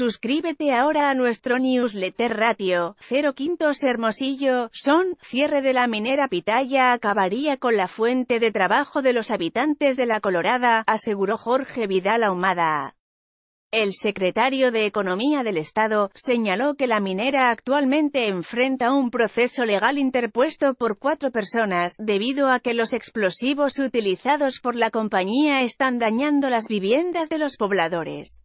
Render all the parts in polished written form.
Suscríbete ahora a nuestro newsletter Ratio 0/5 Hermosillo, SON, cierre de la minera Pitalla acabaría con la fuente de trabajo de los habitantes de La Colorada, aseguró Jorge Vidal Ahumada. El secretario de Economía del Estado señaló que la minera actualmente enfrenta un proceso legal interpuesto por 4 personas, debido a que los explosivos utilizados por la compañía están dañando las viviendas de los pobladores.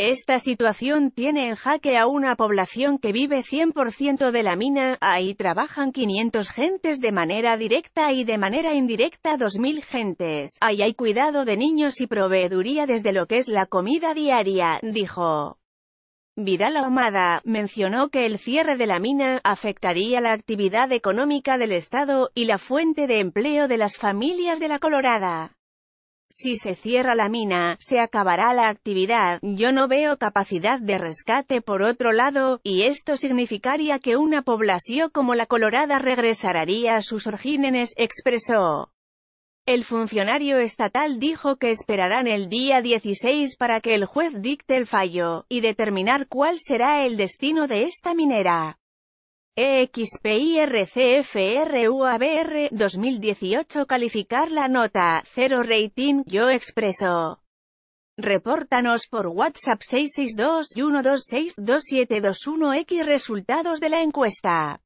Esta situación tiene en jaque a una población que vive 100% de la mina, ahí trabajan 500 gentes de manera directa y de manera indirecta 2000 gentes, ahí hay cuidado de niños y proveeduría desde lo que es la comida diaria, dijo. Vidal Ahumada mencionó que el cierre de la mina afectaría la actividad económica del Estado y la fuente de empleo de las familias de La Colorada. Si se cierra la mina, se acabará la actividad, yo no veo capacidad de rescate por otro lado, y esto significaría que una población como La Colorada regresaría a sus orígenes, expresó. El funcionario estatal dijo que esperarán el día 16 para que el juez dicte el fallo, y determinar cuál será el destino de esta minera. EXPIRCFRUABR 2018 calificar la nota 0 rating, yo expreso. Repórtanos por WhatsApp 662-126-2721 x resultados de la encuesta.